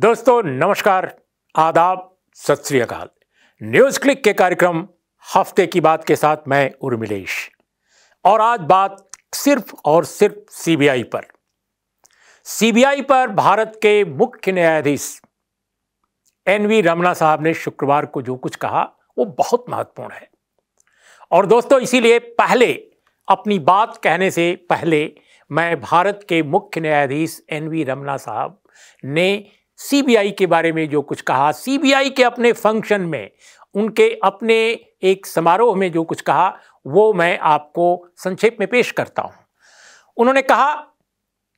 दोस्तों नमस्कार, आदाब, सत श्री अकाल। न्यूज़ क्लिक के कार्यक्रम हफ्ते की बात के साथ मैं उर्मिलेश, और आज बात सिर्फ और सिर्फ सीबीआई पर। सीबीआई पर भारत के मुख्य न्यायाधीश एन.वी. रमणा साहब ने शुक्रवार को जो कुछ कहा वो बहुत महत्वपूर्ण है। और दोस्तों इसीलिए पहले अपनी बात कहने से पहले मैं भारत के मुख्य न्यायाधीश एन.वी. रमणा साहब ने सीबीआई के बारे में जो कुछ कहा, सीबीआई के अपने फंक्शन में, उनके अपने एक समारोह में जो कुछ कहा, वो मैं आपको संक्षेप में पेश करता हूँ। उन्होंने कहा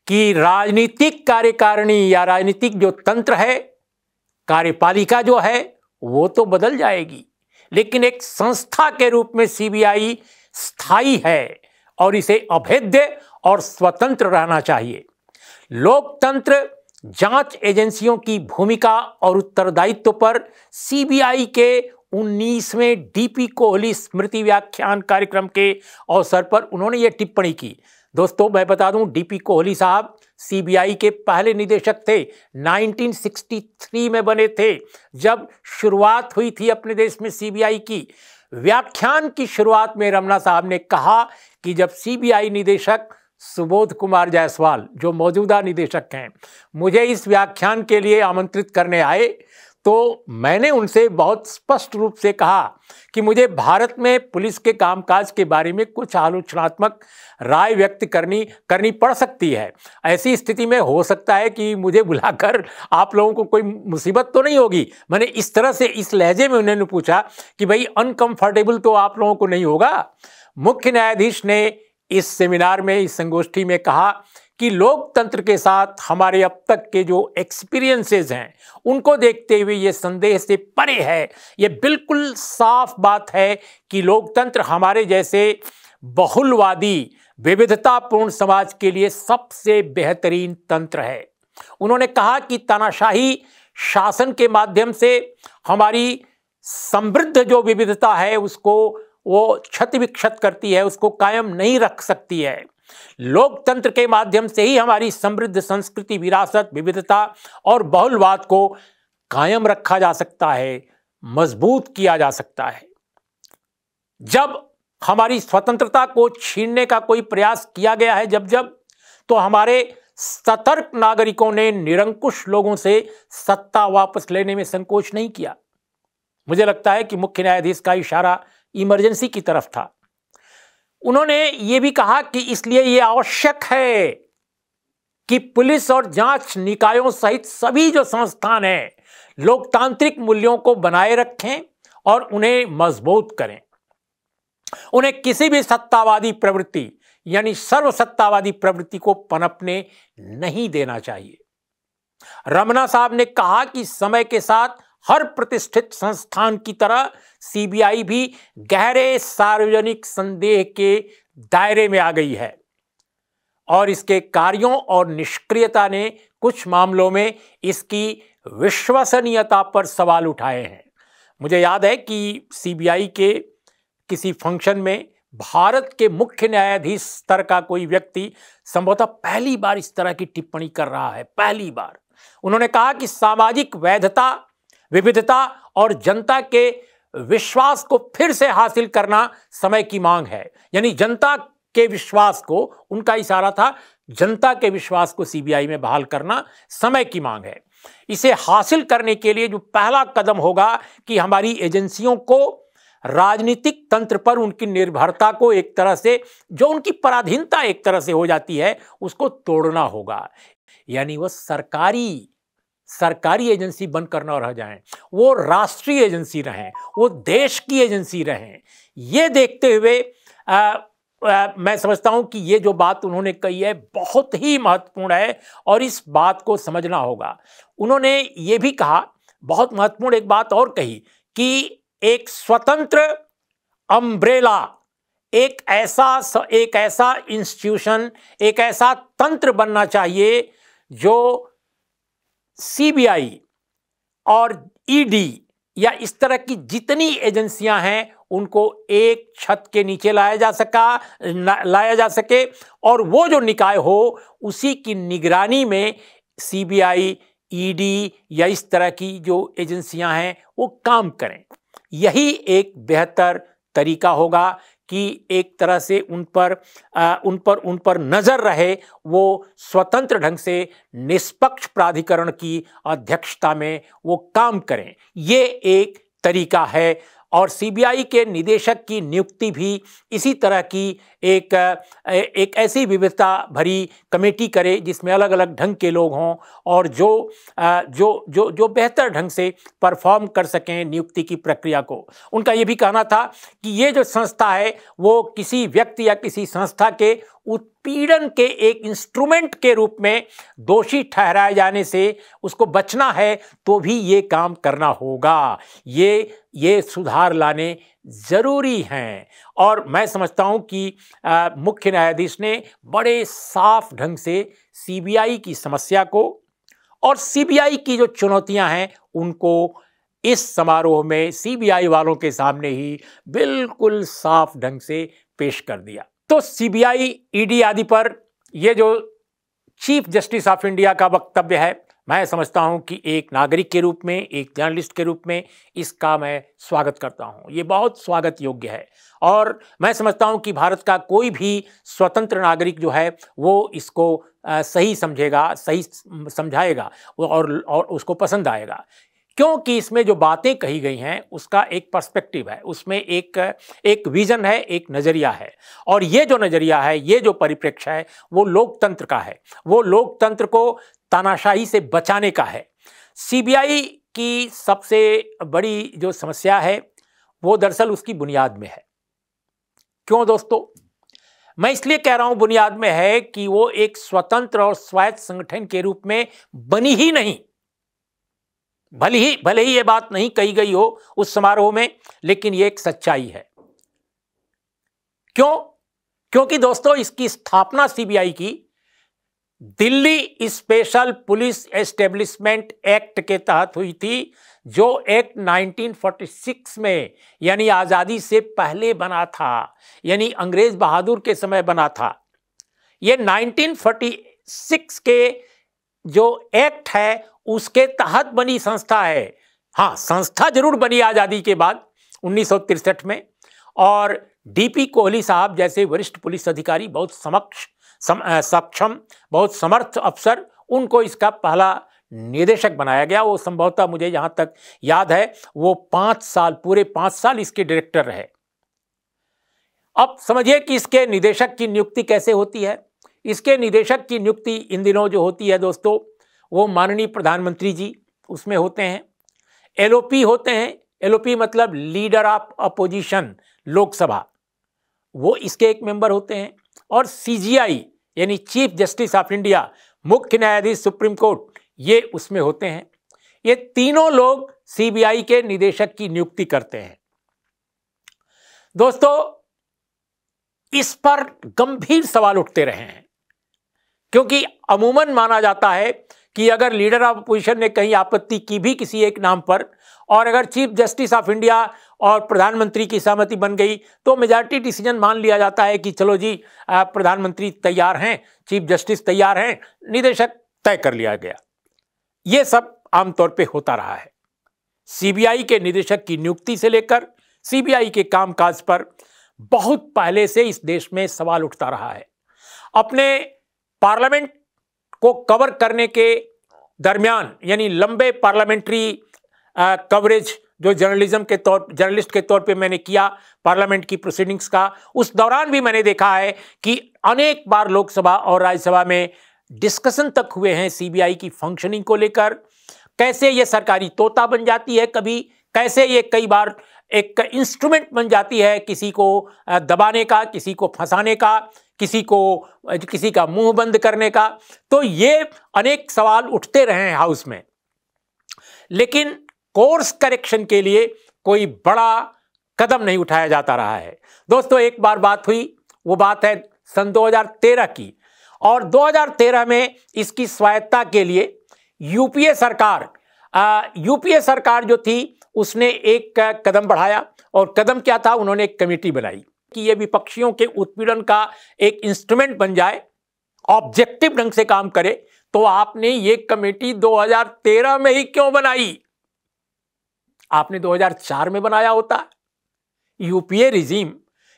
कि राजनीतिक कार्यकारिणी या राजनीतिक जो तंत्र है, कार्यपालिका जो है, वो तो बदल जाएगी, लेकिन एक संस्था के रूप में सीबीआई स्थायी है और इसे अभेद्य और स्वतंत्र रहना चाहिए। लोकतंत्र जांच एजेंसियों की भूमिका और उत्तरदायित्व पर सीबीआई के 19वें डी.पी. कोहली स्मृति व्याख्यान कार्यक्रम के अवसर पर उन्होंने ये टिप्पणी की। दोस्तों मैं बता दूं, डी.पी. कोहली साहब सीबीआई के पहले निदेशक थे। 1963 में बने थे जब शुरुआत हुई थी अपने देश में सीबीआई की। व्याख्यान की शुरुआत में रमणा साहब ने कहा कि जब सीबीआई निदेशक सुबोध कुमार जायसवाल, जो मौजूदा निदेशक हैं, मुझे इस व्याख्यान के लिए आमंत्रित करने आए तो मैंने उनसे बहुत स्पष्ट रूप से कहा कि मुझे भारत में पुलिस के कामकाज के बारे में कुछ आलोचनात्मक राय व्यक्त करनी पड़ सकती है। ऐसी स्थिति में हो सकता है कि मुझे बुलाकर आप लोगों को कोई मुसीबत तो नहीं होगी। मैंने इस तरह से, इस लहजे में उन्होंने पूछा कि भाई अनकम्फर्टेबल तो आप लोगों को नहीं होगा। मुख्य न्यायाधीश ने इस सेमिनार में, इस संगोष्ठी में कहा कि लोकतंत्र के साथ हमारे अब तक के जो एक्सपीरियंसेस हैं, उनको देखते हुए ये संदेह से परे है। ये बिल्कुल साफ बात है कि लोकतंत्र हमारे जैसे बहुलवादी, विविधतापूर्ण समाज के लिए सबसे बेहतरीन तंत्र है। उन्होंने कहा कि तानाशाही शासन के माध्यम से हमारी समृद्ध जो विविधता है उसको वो क्षति विक्षत करती है, उसको कायम नहीं रख सकती है। लोकतंत्र के माध्यम से ही हमारी समृद्ध संस्कृति, विरासत, विविधता और बहुलवाद को कायम रखा जा सकता है, मजबूत किया जा सकता है। जब हमारी स्वतंत्रता को छीनने का कोई प्रयास किया गया है जब तो हमारे सतर्क नागरिकों ने निरंकुश लोगों से सत्ता वापस लेने में संकोच नहीं किया। मुझे लगता है कि मुख्य न्यायाधीश का इशारा इमरजेंसी की तरफ था। उन्होंने ये भी कहा कि इसलिए ये आवश्यक है कि पुलिस और जांच निकायों सहित सभी जो संस्थान हैं लोकतांत्रिक मूल्यों को बनाए रखें और उन्हें मजबूत करें। उन्हें किसी भी सत्तावादी प्रवृत्ति यानी सर्वसत्तावादी प्रवृत्ति को पनपने नहीं देना चाहिए। रमणा साहब ने कहा कि समय के साथ हर प्रतिष्ठित संस्थान की तरह सीबीआई भी गहरे सार्वजनिक संदेह के दायरे में आ गई है और इसके कार्यों और निष्क्रियता ने कुछ मामलों में इसकी विश्वसनीयता पर सवाल उठाए हैं। मुझे याद है कि सीबीआई के किसी फंक्शन में भारत के मुख्य न्यायाधीश स्तर का कोई व्यक्ति संभवतः पहली बार इस तरह की टिप्पणी कर रहा है, पहली बार। उन्होंने कहा कि सामाजिक वैधता, विविधता और जनता के विश्वास को फिर से हासिल करना समय की मांग है। यानी जनता के विश्वास को, उनका इशारा था जनता के विश्वास को सीबीआई में बहाल करना समय की मांग है। इसे हासिल करने के लिए जो पहला कदम होगा कि हमारी एजेंसियों को राजनीतिक तंत्र पर उनकी निर्भरता को, एक तरह से जो उनकी पराधीनता एक तरह से हो जाती है, उसको तोड़ना होगा। यानी वह सरकारी एजेंसी बनकर न रह जाएं, वो राष्ट्रीय एजेंसी रहें, वो देश की एजेंसी रहें। ये देखते हुए मैं समझता हूं कि ये जो बात उन्होंने कही है बहुत ही महत्वपूर्ण है और इस बात को समझना होगा। उन्होंने ये भी कहा, बहुत महत्वपूर्ण एक बात और कही, कि एक स्वतंत्र अम्ब्रेला, एक ऐसा इंस्टीट्यूशन, एक ऐसा तंत्र बनना चाहिए जो सीबीआई और ईडी या इस तरह की जितनी एजेंसियां हैं उनको एक छत के नीचे लाया जा सके और वो जो निकाय हो उसी की निगरानी में सीबीआई, ईडी या इस तरह की जो एजेंसियां हैं वो काम करें। यही एक बेहतर तरीका होगा कि एक तरह से उन पर नज़र रहे, वो स्वतंत्र ढंग से निष्पक्ष प्राधिकरण की अध्यक्षता में वो काम करें। ये एक तरीका है। और सीबीआई के निदेशक की नियुक्ति भी इसी तरह की एक ऐसी विविधता भरी कमेटी करे जिसमें अलग अलग ढंग के लोग हों और जो जो जो जो बेहतर ढंग से परफॉर्म कर सकें नियुक्ति की प्रक्रिया को। उनका ये भी कहना था कि ये जो संस्था है वो किसी व्यक्ति या किसी संस्था के उत्पीड़न के एक इंस्ट्रूमेंट के रूप में दोषी ठहराए जाने से उसको बचना है तो भी ये काम करना होगा। ये सुधार लाने ज़रूरी हैं। और मैं समझता हूँ कि मुख्य न्यायाधीश ने बड़े साफ ढंग से सीबीआई की समस्या को और सीबीआई की जो चुनौतियाँ हैं उनको इस समारोह में सीबीआई वालों के सामने ही बिल्कुल साफ ढंग से पेश कर दिया। तो सीबीआई, ईडी आदि पर यह जो चीफ जस्टिस ऑफ इंडिया का वक्तव्य है, मैं समझता हूं कि एक नागरिक के रूप में, एक जर्नलिस्ट के रूप में इसका मैं स्वागत करता हूं। ये बहुत स्वागत योग्य है और मैं समझता हूं कि भारत का कोई भी स्वतंत्र नागरिक जो है वो इसको सही समझेगा, सही समझाएगा और उसको पसंद आएगा, क्योंकि इसमें जो बातें कही गई हैं उसका एक पर्सपेक्टिव है, उसमें एक विज़न है, एक नज़रिया है। और ये जो नज़रिया है, ये जो परिप्रेक्ष्य है वो लोकतंत्र का है, वो लोकतंत्र को तानाशाही से बचाने का है। सीबीआई की सबसे बड़ी जो समस्या है वो दरअसल उसकी बुनियाद में है। क्यों दोस्तों? मैं इसलिए कह रहा हूँ बुनियाद में है कि वो एक स्वतंत्र और स्वायत्त संगठन के रूप में बनी ही नहीं। भले ही ये बात नहीं कही गई हो उस समारोह में, लेकिन ये एक सच्चाई है। क्यों? क्योंकि दोस्तों इसकी स्थापना सीबीआई की Delhi special police establishment act के तहत हुई थी, जो एक्ट 1946 में यानी आज़ादी से पहले बना था, यानी अंग्रेज बहादुर के समय बना था। ये 1946 के जो एक्ट है उसके तहत बनी संस्था है। हाँ, संस्था जरूर बनी आज़ादी के बाद 1963 में, और डीपी कोहली साहब जैसे वरिष्ठ पुलिस अधिकारी, बहुत सक्षम, बहुत समर्थ अफसर, उनको इसका पहला निदेशक बनाया गया। वो संभवतः, मुझे यहाँ तक याद है, वो 5 साल, पूरे 5 साल इसके डायरेक्टर रहे। अब समझिए कि इसके निदेशक की नियुक्ति कैसे होती है। इसके निदेशक की नियुक्ति इन दिनों जो होती है दोस्तों, वो माननीय प्रधानमंत्री जी उसमें होते हैं। एलओपी होते हैं, एलओपी मतलब लीडर ऑफ अपोजिशन, लोकसभा, वो इसके एक मेंबर होते हैं। और सीजीआई यानी चीफ जस्टिस ऑफ इंडिया, मुख्य न्यायाधीश सुप्रीम कोर्ट, ये उसमें होते हैं। ये तीनों लोग सीबीआई के निदेशक की नियुक्ति करते हैं। दोस्तों इस पर गंभीर सवाल उठते रहे हैं, क्योंकि अमूमन माना जाता है कि अगर लीडर ऑफ अपोजिशन ने कहीं आपत्ति की भी किसी एक नाम पर, और अगर चीफ जस्टिस ऑफ इंडिया और प्रधानमंत्री की सहमति बन गई, तो मेजॉरिटी डिसीजन मान लिया जाता है कि चलो जी प्रधानमंत्री तैयार हैं, चीफ जस्टिस तैयार हैं, निदेशक तय कर लिया गया। ये सब आमतौर पे होता रहा है। सीबीआई के निदेशक की नियुक्ति से लेकर सीबीआई के कामकाज पर बहुत पहले से इस देश में सवाल उठता रहा है। अपने पार्लियामेंट को कवर करने के दरमियान, यानी लंबे पार्लियामेंट्री कवरेज जो जर्नलिस्ट के तौर पे मैंने किया पार्लियामेंट की प्रोसीडिंग्स का, उस दौरान भी मैंने देखा है कि अनेक बार लोकसभा और राज्यसभा में डिस्कशन तक हुए हैं सीबीआई की फंक्शनिंग को लेकर। कैसे ये सरकारी तोता बन जाती है कभी, कैसे ये कई बार एक इंस्ट्रूमेंट बन जाती है किसी को दबाने का, किसी को फंसाने का, किसी का मुंह बंद करने का। तो ये अनेक सवाल उठते रहे हैं हाउस में, लेकिन कोर्स करेक्शन के लिए कोई बड़ा कदम नहीं उठाया जाता रहा है। दोस्तों एक बार बात हुई, वो बात है सन 2013 की, और 2013 में इसकी स्वायत्ता के लिए यूपीए सरकार जो थी उसने एक कदम बढ़ाया। और कदम क्या था? उन्होंने एक कमेटी बनाई कि ये विपक्षियों के उत्पीड़न का एक इंस्ट्रूमेंट बन जाए, ऑब्जेक्टिव ढंग से काम करे। तो आपने ये कमेटी 2013 में ही क्यों बनाई? आपने 2004 में बनाया होता। यूपीए रिजीम,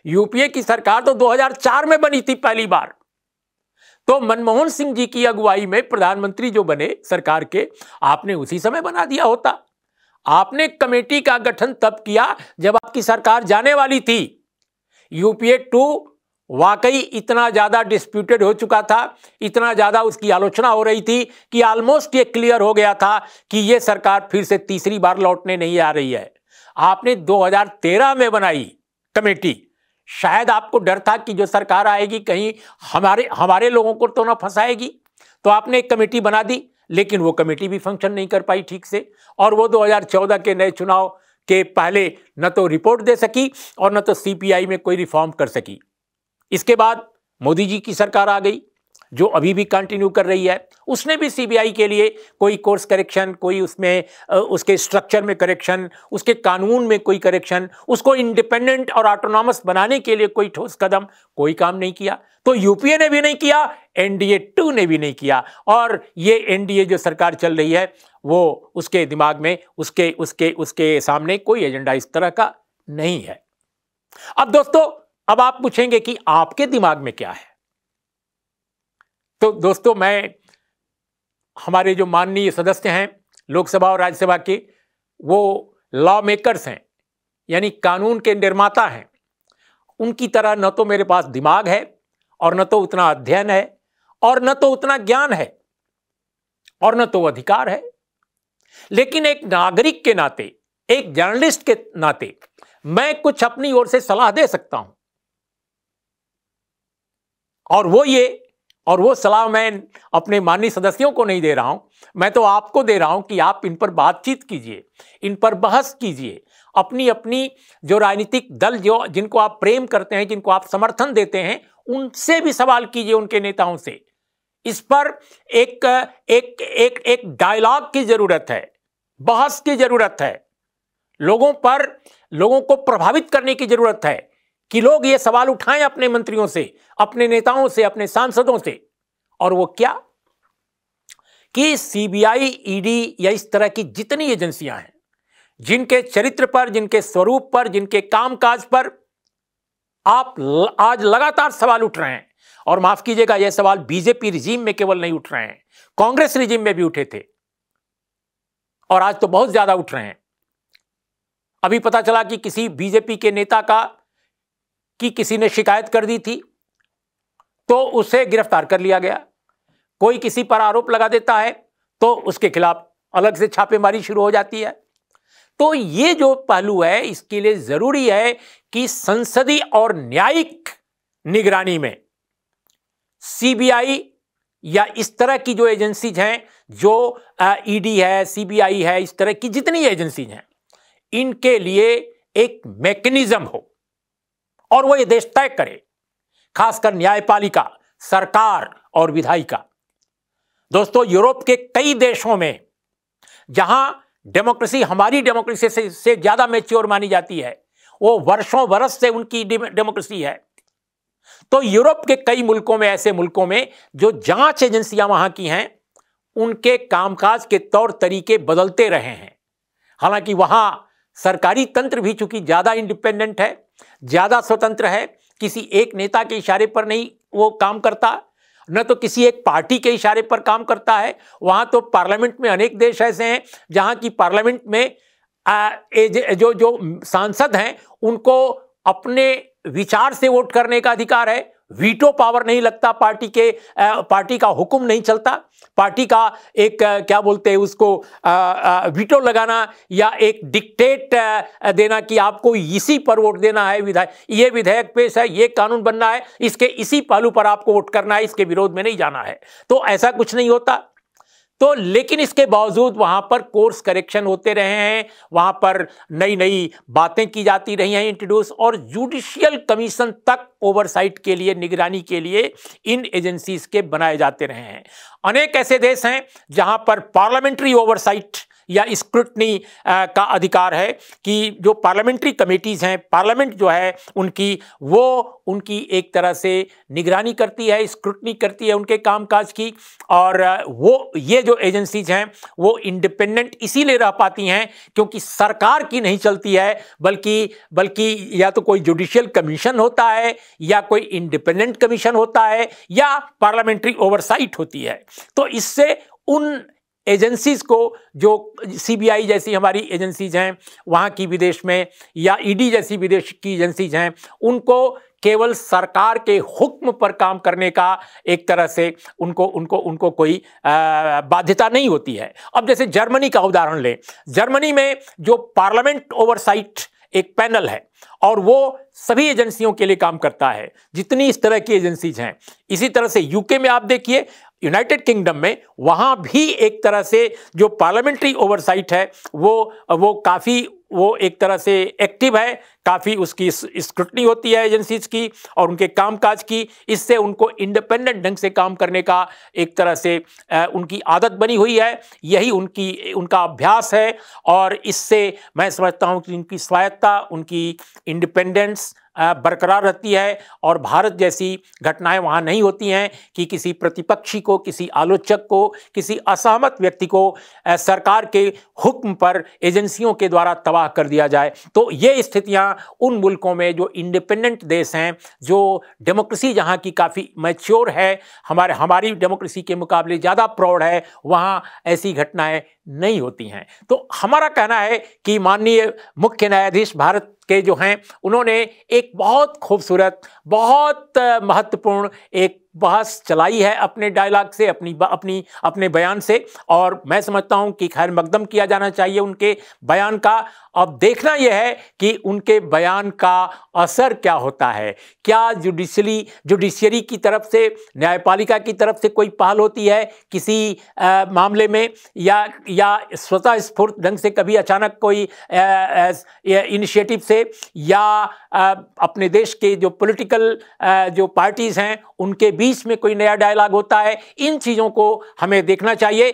यूपीए की सरकार तो 2004 में बनी थी पहली बार। तो मनमोहन सिंह जी की अगुवाई में प्रधानमंत्री जो बने सरकार के, आपने उसी समय बना दिया होता। आपने कमेटी का गठन तब किया जब आपकी सरकार जाने वाली थी। यूपीए 2 वाकई इतना ज़्यादा डिस्प्यूटेड हो चुका था, इतना ज़्यादा उसकी आलोचना हो रही थी कि ऑलमोस्ट ये क्लियर हो गया था कि ये सरकार फिर से तीसरी बार लौटने नहीं आ रही है। आपने 2013 में बनाई कमेटी, शायद आपको डर था कि जो सरकार आएगी कहीं हमारे लोगों को तो ना फंसाएगी, तो आपने एक कमेटी बना दी, लेकिन वो कमेटी भी फंक्शन नहीं कर पाई ठीक से। और वो 2014 के नए चुनाव के पहले न तो रिपोर्ट दे सकी और न तो सीपीआई में कोई रिफॉर्म कर सकी। इसके बाद मोदी जी की सरकार आ गई जो अभी भी कंटिन्यू कर रही है। उसने भी सीबीआई के लिए कोई कोर्स करेक्शन, कोई उसमें उसके स्ट्रक्चर में करेक्शन, उसके कानून में कोई करेक्शन, उसको इंडिपेंडेंट और ऑटोनॉमस बनाने के लिए कोई ठोस कदम, कोई काम नहीं किया। तो यूपीए ने भी नहीं किया, एनडीए 2 ने भी नहीं किया। और ये एनडीए जो सरकार चल रही है वो उसके दिमाग में, उसके उसके उसके सामने कोई एजेंडा इस तरह का नहीं है। अब दोस्तों, अब आप पूछेंगे कि आपके दिमाग में क्या है। तो दोस्तों, मैं हमारे जो माननीय सदस्य हैं लोकसभा और राज्यसभा के, वो लॉ मेकर्स हैं, यानी कानून के निर्माता हैं। उनकी तरह न तो मेरे पास दिमाग है और न तो उतना अध्ययन है और न तो उतना ज्ञान है और न तो अधिकार है। लेकिन एक नागरिक के नाते, एक जर्नलिस्ट के नाते, मैं कुछ अपनी ओर से सलाह दे सकता हूं। और वो सलाह मैं अपने माननीय सदस्यों को नहीं दे रहा हूं, मैं तो आपको दे रहा हूं कि आप इन पर बातचीत कीजिए, इन पर बहस कीजिए। अपनी अपनी जो राजनीतिक दल जो जिनको आप प्रेम करते हैं, जिनको आप समर्थन देते हैं, उनसे भी सवाल कीजिए, उनके नेताओं से। इस पर एक एक एक एक डायलॉग की जरूरत है, बहस की जरूरत है, लोगों को प्रभावित करने की जरूरत है कि लोग ये सवाल उठाएं अपने मंत्रियों से, अपने नेताओं से, अपने सांसदों से। और वो क्या कि सीबीआई, ईडी या इस तरह की जितनी एजेंसियां हैं जिनके चरित्र पर, जिनके स्वरूप पर, जिनके कामकाज पर आप आज लगातार सवाल उठ रहे हैं। और माफ कीजिएगा, ये सवाल बीजेपी रिजीम में केवल नहीं उठ रहे हैं, कांग्रेस रिजीम में भी उठे थे और आज तो बहुत ज्यादा उठ रहे हैं। अभी पता चला कि किसी बीजेपी के नेता का कि किसी ने शिकायत कर दी थी तो उसे गिरफ्तार कर लिया गया। कोई किसी पर आरोप लगा देता है तो उसके खिलाफ अलग से छापेमारी शुरू हो जाती है। तो ये जो पहलू है, इसके लिए जरूरी है कि संसदीय और न्यायिक निगरानी में सीबीआई या इस तरह की जो एजेंसीज हैं, जो ईडी है, सीबीआई है, इस तरह की जितनी एजेंसीज हैं, इनके लिए एक मैकेनिज्म हो और वो ये देश तय करे, खासकर न्यायपालिका, सरकार और विधायिका। दोस्तों, यूरोप के कई देशों में जहां डेमोक्रेसी हमारी डेमोक्रेसी से ज्यादा मैच्योर मानी जाती है, वो वर्षों वर्ष से उनकी डेमोक्रेसी है, तो यूरोप के कई मुल्कों में, ऐसे मुल्कों में जो जांच एजेंसियां वहां की हैं, उनके कामकाज के तौर तरीके बदलते रहे हैं। हालांकि वहां सरकारी तंत्र भी चूंकि ज्यादा इंडिपेंडेंट है, ज्यादा स्वतंत्र है, किसी एक नेता के इशारे पर नहीं वो काम करता, न तो किसी एक पार्टी के इशारे पर काम करता है। वहां तो पार्लियामेंट में अनेक देश ऐसे हैं जहां की पार्लियामेंट में जो सांसद हैं उनको अपने विचार से वोट करने का अधिकार है, वीटो पावर नहीं लगता, पार्टी का हुक्म नहीं चलता, पार्टी का एक क्या बोलते हैं उसको वीटो लगाना या एक डिक्टेट देना कि आपको इसी पर वोट देना है, ये विधेयक पेश है, ये कानून बनना है, इसके इसी पहलू पर आपको वोट करना है, इसके विरोध में नहीं जाना है। तो ऐसा कुछ नहीं होता। तो लेकिन इसके बावजूद वहां पर कोर्स करेक्शन होते रहे हैं, वहां पर नई नई बातें की जाती रही हैं इंट्रोड्यूस, और जुडिशियल कमीशन तक ओवरसाइट के लिए, निगरानी के लिए इन एजेंसीज के बनाए जाते रहे हैं। अनेक ऐसे देश हैं जहां पर पार्लियामेंट्री ओवरसाइट या स्क्रूटनी का अधिकार है कि जो पार्लियामेंट्री कमेटीज़ हैं, पार्लियामेंट जो है उनकी, वो उनकी एक तरह से निगरानी करती है, स्क्रूटनी करती है उनके कामकाज की। और वो ये जो एजेंसीज हैं वो इंडिपेंडेंट इसीलिए रह पाती हैं क्योंकि सरकार की नहीं चलती है, बल्कि या तो कोई जुडिशियल कमीशन होता है या कोई इंडिपेंडेंट कमीशन होता है या पार्लियामेंट्री ओवरसाइट होती है। तो इससे उन एजेंसीज़ को, जो सीबीआई जैसी हमारी एजेंसीज हैं वहाँ की विदेश में, या ईडी जैसी विदेश की एजेंसीज हैं, उनको केवल सरकार के हुक्म पर काम करने का एक तरह से उनको कोई बाध्यता नहीं होती है। अब जैसे जर्मनी का उदाहरण लें, जर्मनी में जो पार्लियामेंट ओवरसाइट एक पैनल है और वो सभी एजेंसियों के लिए काम करता है, जितनी इस तरह की एजेंसीज हैं। इसी तरह से यूके में आप देखिए, यूनाइटेड किंगडम में, वहाँ भी एक तरह से जो पार्लियामेंट्री ओवरसाइट है वो काफ़ी, वो एक तरह से एक्टिव है, काफ़ी उसकी स्क्रूटनी होती है एजेंसीज की और उनके कामकाज की। इससे उनको इंडिपेंडेंट ढंग से काम करने का एक तरह से उनकी आदत बनी हुई है, यही उनका अभ्यास है। और इससे मैं समझता हूँ कि उनकी स्वायत्ता, उनकी इंडिपेंडेंस बरकरार रहती है और भारत जैसी घटनाएं वहाँ नहीं होती हैं कि किसी प्रतिपक्षी को, किसी आलोचक को, किसी असहमत व्यक्ति को सरकार के हुक्म पर एजेंसियों के द्वारा तबाह कर दिया जाए। तो ये स्थितियाँ उन मुल्कों में जो इंडिपेंडेंट देश हैं, जो डेमोक्रेसी जहाँ की काफ़ी मैच्योर है, हमारी डेमोक्रेसी के मुकाबले ज़्यादा प्रौढ़ है, वहाँ ऐसी घटनाएँ नहीं होती हैं। तो हमारा कहना है कि माननीय मुख्य न्यायाधीश भारत के जो हैं, उन्होंने एक बहुत खूबसूरत, बहुत महत्वपूर्ण एक बहस चलाई है अपने डायलॉग से, अपने बयान से। और मैं समझता हूं कि खैर मकदम किया जाना चाहिए उनके बयान का। अब देखना यह है कि उनके बयान का असर क्या होता है, क्या जुडिशरी की तरफ से, न्यायपालिका की तरफ से कोई पहल होती है किसी मामले में, या स्वतः स्फूर्त ढंग से कभी अचानक कोई इनिशिएटिव से, या अपने देश के जो पॉलिटिकल जो पार्टीज़ हैं उनके बीच में कोई नया डायलॉग होता है। इन चीज़ों को हमें देखना चाहिए।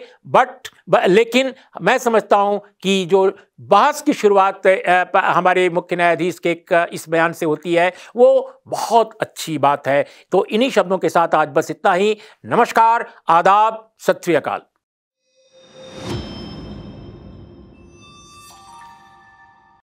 लेकिन मैं समझता हूं कि जो बहस की शुरुआत हमारे मुख्य न्यायाधीश के इस बयान से होती है, वो बहुत अच्छी बात है। तो इन्हीं शब्दों के साथ आज बस इतना ही। नमस्कार, आदाब, सत श्री अकाल।